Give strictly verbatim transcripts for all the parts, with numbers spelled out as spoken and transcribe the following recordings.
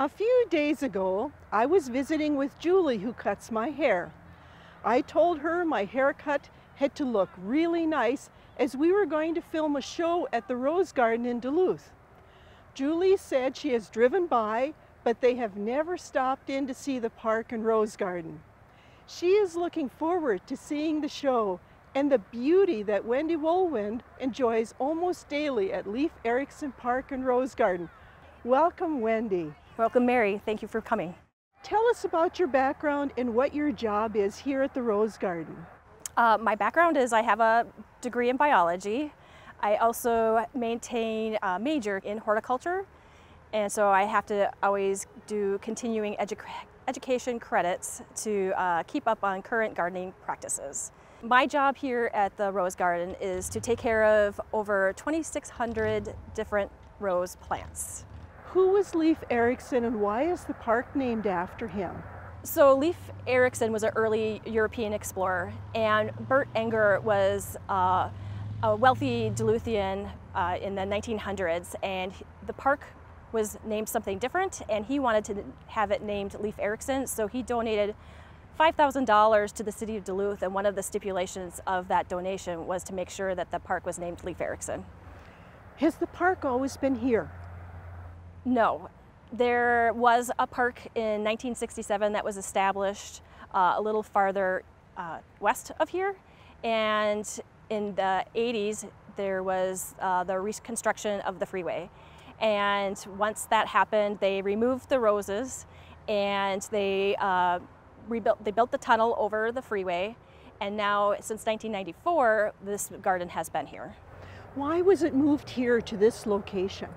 A few days ago, I was visiting with Julie, who cuts my hair. I told her my haircut had to look really nice as we were going to film a show at the Rose Garden in Duluth. Julie said she has driven by, but they have never stopped in to see the park and Rose Garden. She is looking forward to seeing the show and the beauty that Wendy Wohlwend enjoys almost daily at Leif Erikson Park and Rose Garden. Welcome, Wendy. Welcome, Mary. Thank you for coming. Tell us about your background and what your job is here at the Rose Garden. Uh, my background is I have a degree in biology. I also maintain a major in horticulture, and so I have to always do continuing edu education credits to uh, keep up on current gardening practices. My job here at the Rose Garden is to take care of over twenty-six hundred different rose plants. Who was Leif Erikson and why is the park named after him? So Leif Erikson was an early European explorer, and Bert Enger was uh, a wealthy Duluthian uh, in the nineteen hundreds, and the park was named something different and he wanted to have it named Leif Erikson, so he donated five thousand dollars to the city of Duluth, and one of the stipulations of that donation was to make sure that the park was named Leif Erikson. Has the park always been here? No. There was a park in nineteen sixty-seven that was established uh, a little farther uh, west of here, and in the eighties there was uh, the reconstruction of the freeway, and once that happened they removed the roses and they uh, Rebuilt, they built the tunnel over the freeway, and now since nineteen ninety-four this garden has been here. Why was it moved here to this location?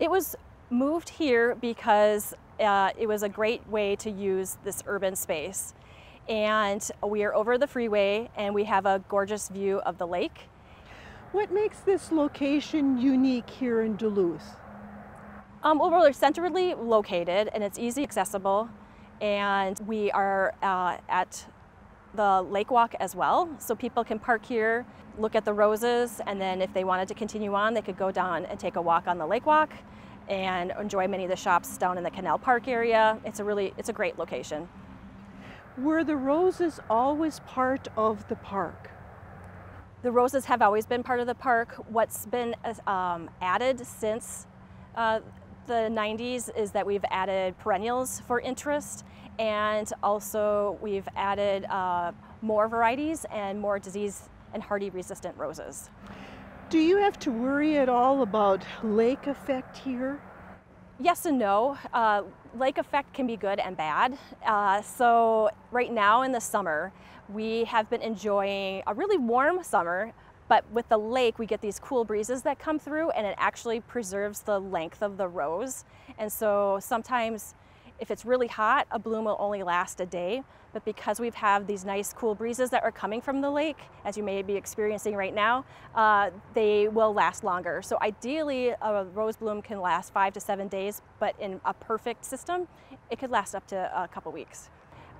It was moved here because uh, it was a great way to use this urban space, and we are over the freeway and we have a gorgeous view of the lake. What makes this location unique here in Duluth? Um, well, we're centrally located and it's easy accessible. And we are uh, at the lake walk as well, so people can park here, look at the roses, and then if they wanted to continue on, they could go down and take a walk on the lake walk and enjoy many of the shops down in the Canal Park area. It's a really, it's a great location. Were the roses always part of the park? The roses have always been part of the park. What's been um, added since uh, the nineties is that we've added perennials for interest, and also we've added uh, more varieties and more disease and hardy resistant roses. Do you have to worry at all about lake effect here? Yes and no. Uh, lake effect can be good and bad. Uh, so right now in the summer we have been enjoying a really warm summer, but with the lake, we get these cool breezes that come through, and it actually preserves the length of the rose. And so sometimes if it's really hot, a bloom will only last a day. But because we've had these nice cool breezes that are coming from the lake, as you may be experiencing right now, uh, they will last longer. So ideally, a rose bloom can last five to seven days, but in a perfect system, it could last up to a couple weeks.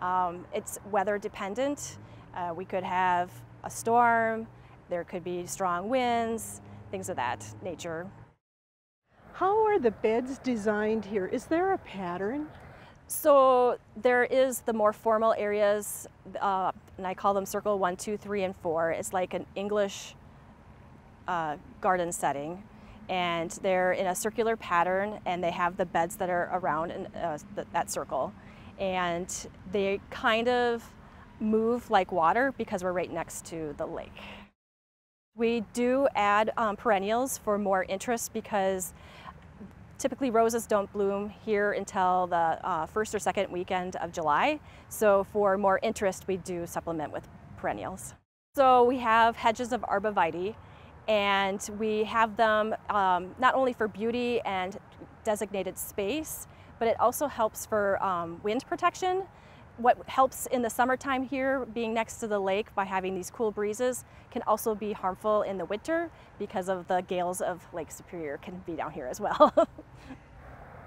Um, it's weather dependent. Uh, we could have a storm. There could be strong winds, things of that nature. How are the beds designed here? Is there a pattern? So there is the more formal areas, uh, and I call them circle one, two, three, and four. It's like an English uh, garden setting, and they're in a circular pattern, and they have the beds that are around in, uh, th that circle. And they kind of move like water because we're right next to the lake. We do add um, perennials for more interest because typically roses don't bloom here until the uh, first or second weekend of July. So for more interest, we do supplement with perennials. So we have hedges of arborvitae, and we have them um, not only for beauty and designated space, but it also helps for um, wind protection. What helps in the summertime here, being next to the lake by having these cool breezes, can also be harmful in the winter because of the gales of Lake Superior can be down here as well.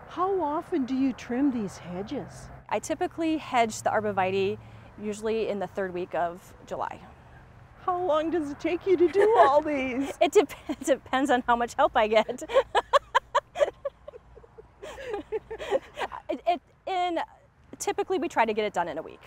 How often do you trim these hedges? I typically hedge the arborvitae usually in the third week of July. How long does it take you to do all these? It de depends on how much help I get. typically we try to get it done in a week.